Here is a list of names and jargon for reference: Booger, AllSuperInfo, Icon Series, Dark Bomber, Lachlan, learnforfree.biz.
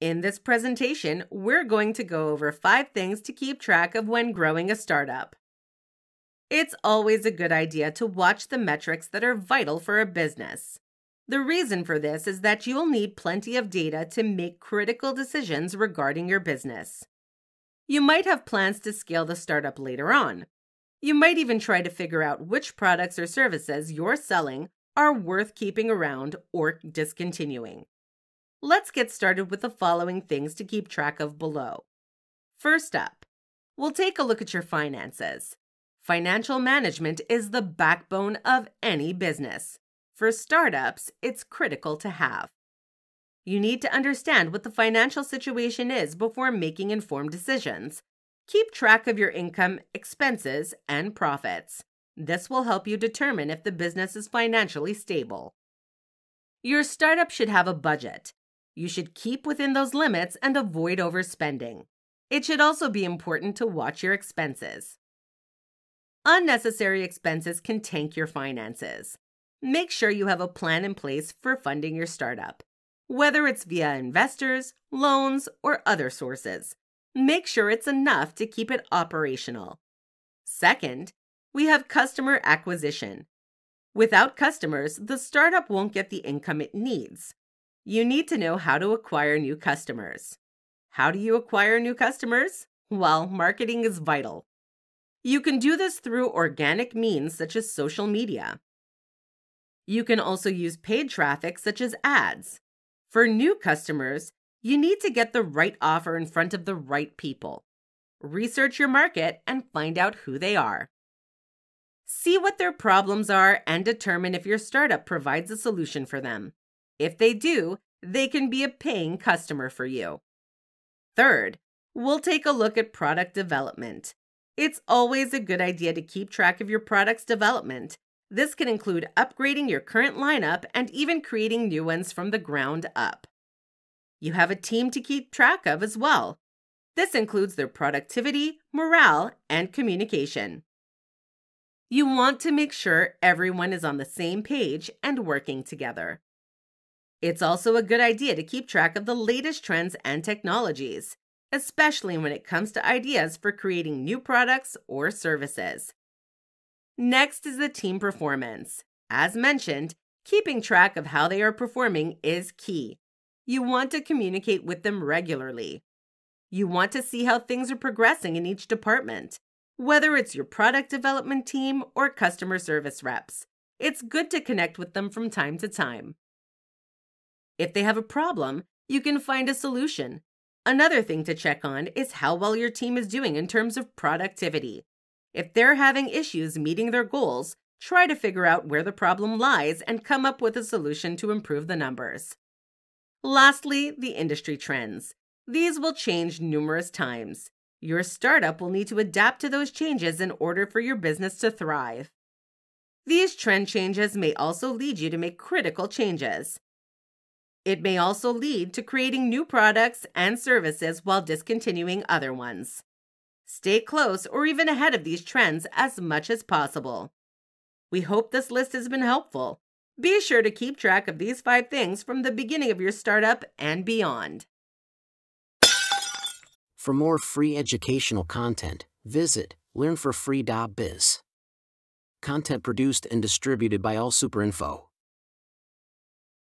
In this presentation, we're going to go over 5 things to keep track of when growing a startup. It's always a good idea to watch the metrics that are vital for a business. The reason for this is that you'll need plenty of data to make critical decisions regarding your business. You might have plans to scale the startup later on. You might even try to figure out which products or services you're selling are worth keeping around or discontinuing. Let's get started with the following things to keep track of below. First up, we'll take a look at your finances. Financial management is the backbone of any business. For startups, it's critical to have. You need to understand what the financial situation is before making informed decisions. Keep track of your income, expenses, and profits. This will help you determine if the business is financially stable. Your startup should have a budget. You should keep within those limits and avoid overspending. It should also be important to watch your expenses. Unnecessary expenses can tank your finances. Make sure you have a plan in place for funding your startup, whether it's via investors, loans, or other sources. Make sure it's enough to keep it operational. Second, we have customer acquisition. Without customers, the startup won't get the income it needs. You need to know how to acquire new customers. How do you acquire new customers? Well, marketing is vital. You can do this through organic means such as social media. You can also use paid traffic such as ads. For new customers, you need to get the right offer in front of the right people. Research your market and find out who they are. See what their problems are and determine if your startup provides a solution for them. If they do, they can be a paying customer for you. Third, we'll take a look at product development. It's always a good idea to keep track of your product's development. This can include upgrading your current lineup and even creating new ones from the ground up. You have a team to keep track of as well. This includes their productivity, morale, and communication. You want to make sure everyone is on the same page and working together. It's also a good idea to keep track of the latest trends and technologies, especially when it comes to ideas for creating new products or services. Next is the team performance. As mentioned, keeping track of how they are performing is key. You want to communicate with them regularly. You want to see how things are progressing in each department, whether it's your product development team or customer service reps. It's good to connect with them from time to time. If they have a problem, you can find a solution. Another thing to check on is how well your team is doing in terms of productivity. If they're having issues meeting their goals, try to figure out where the problem lies and come up with a solution to improve the numbers. Lastly, the industry trends. These will change numerous times. Your startup will need to adapt to those changes in order for your business to thrive. These trend changes may also lead you to make critical changes. It may also lead to creating new products and services while discontinuing other ones. Stay close or even ahead of these trends as much as possible. We hope this list has been helpful. Be sure to keep track of these 5 things from the beginning of your startup and beyond. For more free educational content, visit learnforfree.biz. Content produced and distributed by AllSuperInfo.